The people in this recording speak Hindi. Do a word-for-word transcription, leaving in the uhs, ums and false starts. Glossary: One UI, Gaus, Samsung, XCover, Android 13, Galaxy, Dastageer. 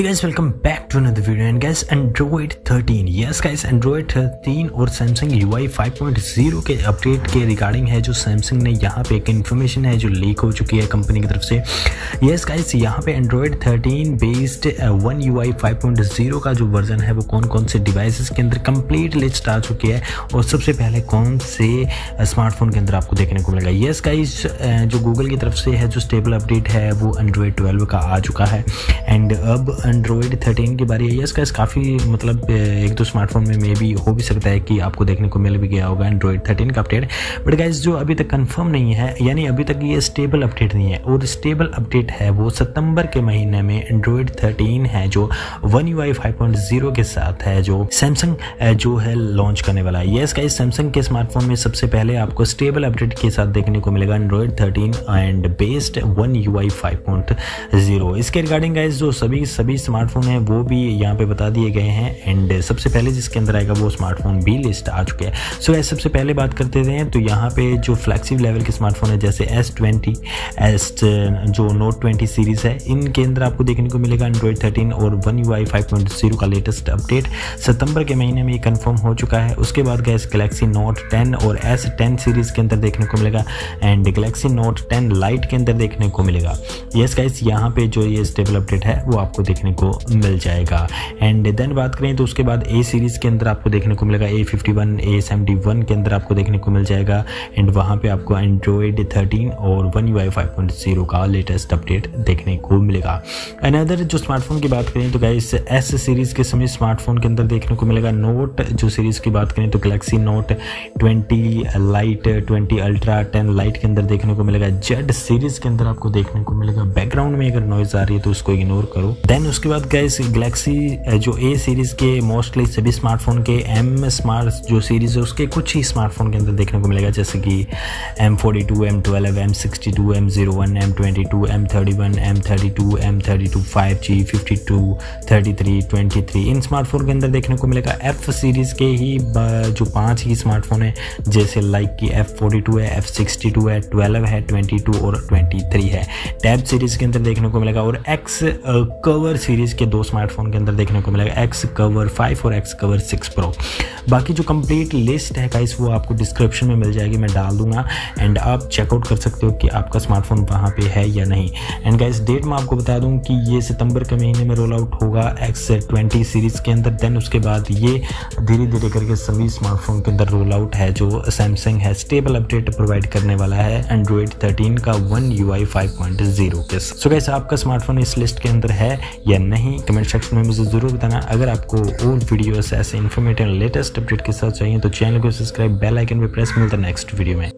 Hey guys, welcome back to another video and guys Android thirteen yes guys Android thirteen और Samsung U I five point zero के अपडेट के रिगार्डिंग है जो Samsung ने यहाँ पे एक इन्फॉर्मेशन है जो लीक हो चुकी है कंपनी की तरफ से। यस गाइस यहाँ पे Android thirteen based One U I five point zero का जो वर्जन है वो कौन कौन से डिवाइसेस के अंदर कंप्लीट लिस्ट आ चुकी है और सबसे पहले कौन से स्मार्टफोन के अंदर आपको देखने को मिलेगा। यस गाइस जो गूगल की तरफ से है जो स्टेबल अपडेट है वो Android ट्वेल्व का आ चुका है एंड अब Android थर्टीन की बारी है। यस गाइस काफ़ी मतलब एक दो स्मार्टफोन में मे भी हो भी सकता है कि आपको देखने को मिल भी गया होगा Android थर्टीन का अपडेट, बट गाइस जो अभी तक कंफर्म नहीं है यानी अभी तक ये स्टेबल अपडेट नहीं है और स्टेबल अपडेट है वो सितंबर के महीने में Android थर्टीन है जो One U I five point zero के साथ है जो Samsung जो है लॉन्च करने वाला है। यस गाइस Samsung के स्मार्टफोन में सबसे पहले आपको स्टेबल अपडेट के साथ देखने को मिलेगा Android thirteen and based One U I five point zero. इसके रिगार्डिंग गाइस जो सभी सभी स्मार्टफोन है वो भी यहाँ पे बता दिए गए हैं एंड सबसे पहले जिसके अंदर आएगा वो स्मार्टफोन भी लिस्ट आ चुके हैं। सो so, सबसे पहले बात करते थे तो यहाँ पे जो फ्लैगशिप लेवल के स्मार्टफोन है जैसे S ट्वेंटी, एस जो नोट ट्वेंटी सीरीज है इनके अंदर आपको देखने को मिलेगा Android थर्टीन और One U I five point zero का लेटेस्ट अपडेट सितंबर के महीने में ये कंफर्म हो चुका है। उसके बाद गैस गैलेक्सी नोट टेन और एस टेन सीरीज के अंदर देखने को मिलेगा and Galaxy Note ten Lite के अंदर देखने को मिलेगा। यस गाइस यहाँ पे जो ये स्टेबल अपडेट है वो आपको देखने को मिल जाएगा एंड देन बात करें तो उसके बाद ए सीरीज के अंदर आपको देखने को मिलेगा A fifty one, A seventy one के अंदर आपको देखने को मिल जाएगा एंड वहाँ पे आपको Android थर्टीन और One U I five point zero का लेटेस्ट अपडेट देखने को मिलेगा। अनदर जो स्मार्टफोन की बात करें तो गाइस एस सीरीज के समय स्मार्टफोन के अंदर देखने को मिलेगा नोट जो सीरीज की बात करें तो Galaxy Note twenty Lite, twenty Ultra, ten Lite के अंदर देखने को मिलेगा। जेड सीरीज के अंदर आपको देखने को मिलेगा। बैकग्राउंड में अगर नॉइज आ रही है तो उसको इग्नोर करो। देन उसके बाद गैस गैलेक्सी जो ए सीरीज़ के मोस्टली सभी स्मार्टफोन के एम स्मार्ट जो सीरीज़ है उसके कुछ ही स्मार्टफोन के अंदर देखने को मिलेगा जैसे कि M forty two, M twelve, M sixty two, M zero one, M twenty two, M thirty one, M thirty two, M thirty two five G, fifty two, thirty three, twenty three इन स्मार्टफोन के अंदर देखने को मिलेगा। एफ सीरीज़ के ही जो पाँच ही स्मार्टफोन है जैसे लाइक कि एफ फोर्टी टू है, एफ सिक्सटी टू है, ट्वेल्व है, ट्वेंटी टू और ट्वेंटी थ्री है। टैब सीरीज़ के अंदर देखने को मिलेगा और एक्स कवर सीरीज के दो स्मार्टफोन के अंदर देखने को मिलेगा एक्स कवर फाइव और एक्स कवर सिक्स प्रो। बाकी जो कंप्लीट लिस्ट है गाइस वो आपको डिस्क्रिप्शन में मिल जाएगी, मैं डाल दूंगा एंड आप चेकआउट कर सकते हो कि आपका स्मार्टफोन वहाँ पे है या नहीं। एंड गाइस डेट मैं आपको बता दूं कि ये सितंबर के महीने में रोल आउट होगा एक्स ट्वेंटी सीरीज के अंदर। देन उसके बाद ये धीरे धीरे करके सभी स्मार्टफोन के अंदर रोल आउट है जो सैमसंग है स्टेबल अपडेट प्रोवाइड करने वाला है Android थर्टीन का One U I five point zero के। सो गाइस आपका स्मार्टफोन इस लिस्ट के अंदर है या नहीं कमेंट सेक्शन में मुझे ज़रूर बताना। अगर आपको और वीडियोस ऐसे इन्फॉर्मेटिव लेटेस्ट अपडेट के साथ चाहिए तो चैनल को सब्सक्राइब, बेल आइकन पे प्रेस। मिलता है नेक्स्ट वीडियो में।